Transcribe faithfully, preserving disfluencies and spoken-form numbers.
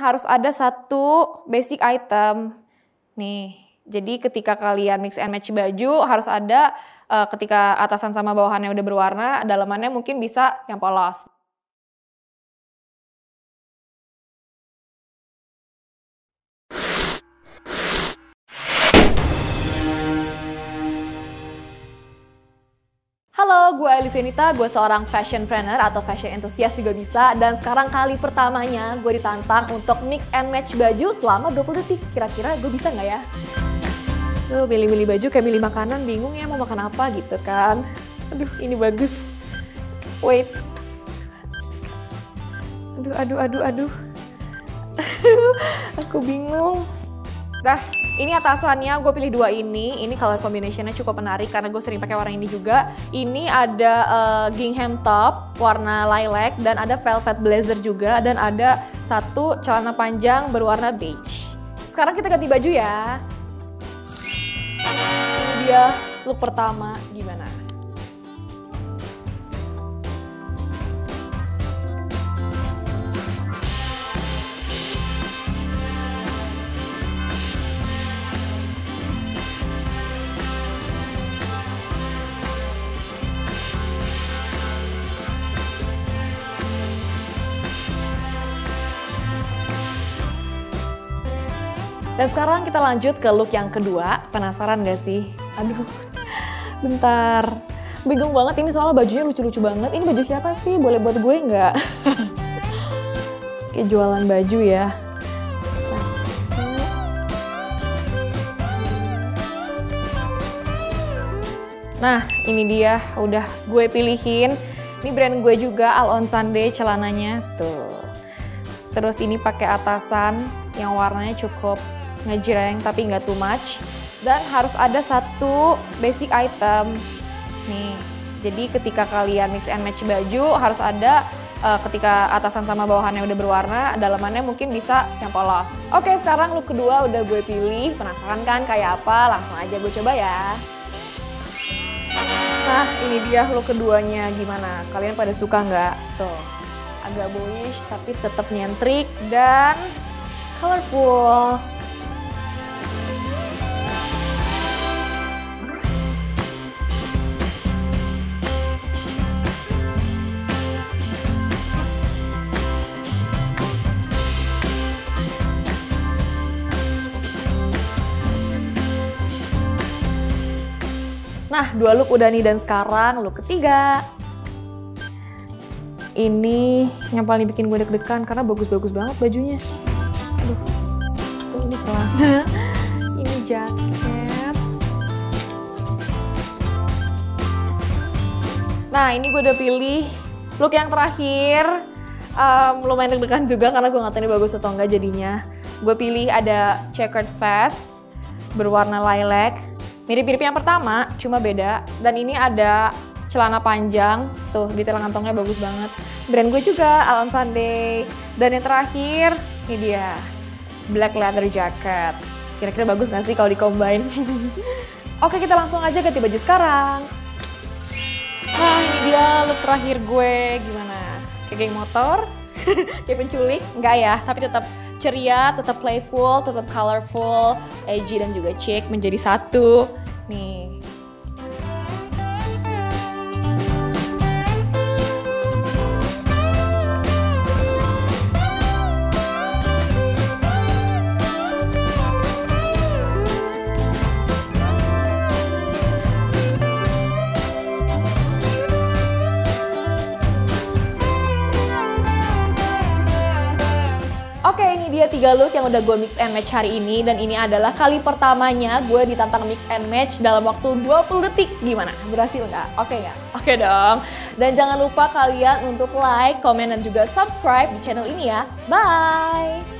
harus ada satu basic item nih. Jadi ketika kalian mix and match baju harus ada uh, ketika atasan sama bawahannya udah berwarna, dalamannya mungkin bisa yang polos. Halo, gue Alifya Yunita, gue seorang fashion planner atau fashion enthusiast juga bisa. Dan sekarang kali pertamanya gue ditantang untuk mix and match baju selama dua puluh detik. Kira-kira gue bisa nggak ya? Tuh, milih-milih baju kayak milih makanan, bingung ya mau makan apa gitu kan. Aduh, ini bagus. Wait. Aduh, aduh, aduh, aduh. Aku bingung. Dah. Ini atasannya gue pilih dua ini, ini color combination-nya cukup menarik karena gue sering pakai warna ini juga. Ini ada uh, gingham top warna lilac dan ada velvet blazer juga dan ada satu celana panjang berwarna beige. Sekarang kita ganti baju ya. Ini dia look pertama gimana? Dan sekarang kita lanjut ke look yang kedua. Penasaran gak sih? Aduh, bentar. Bingung banget ini soalnya bajunya lucu-lucu banget. Ini baju siapa sih? Boleh buat gue nggak? Kayak jualan baju ya. Nah, ini dia. Udah gue pilihin. Ini brand gue juga, A L on Sunday celananya. Tuh. Terus ini pakai atasan yang warnanya cukup ngejreng tapi nggak too much, dan harus ada satu basic item nih. Jadi ketika kalian mix and match baju harus ada uh, ketika atasan sama bawahannya udah berwarna, dalamannya mungkin bisa yang polos. Oke, sekarang look kedua udah gue pilih. Penasaran kan kayak apa? Langsung aja gue coba ya. Nah, ini dia look keduanya gimana? Kalian pada suka nggak? Tuh, agak boyish tapi tetap nyentrik dan colorful. Nah, dua look udah nih, dan sekarang look ketiga. Ini yang paling bikin gue deg-degan karena bagus-bagus banget bajunya. Aduh, tuh, ini celana, ini jaket. Nah, ini gue udah pilih look yang terakhir. Um, lumayan deg-degan juga karena gue nggak tahu ini bagus atau enggak jadinya. Gue pilih ada checkered vest berwarna lilac. Mirip-mirip yang pertama, cuma beda. Dan ini ada celana panjang, tuh detail kantongnya bagus banget. Brand gue juga, A L on Sunday. Dan yang terakhir, ini dia, black leather jacket. Kira-kira bagus gak sih kalau di-combine? Oke, kita langsung aja ganti baju sekarang. Nah, ini dia look terakhir gue. Gimana? Kayak geng motor? Kayak penculik? Enggak ya, tapi tetap ceria, tetap playful, tetap colorful, edgy dan juga chic menjadi satu. Nih. Oke, ini dia tiga look yang udah gue mix and match hari ini, dan ini adalah kali pertamanya gue ditantang mix and match dalam waktu dua puluh detik. Gimana? Berhasil nggak? Oke nggak? Oke dong. Dan jangan lupa kalian untuk like, komen, dan juga subscribe di channel ini ya. Bye!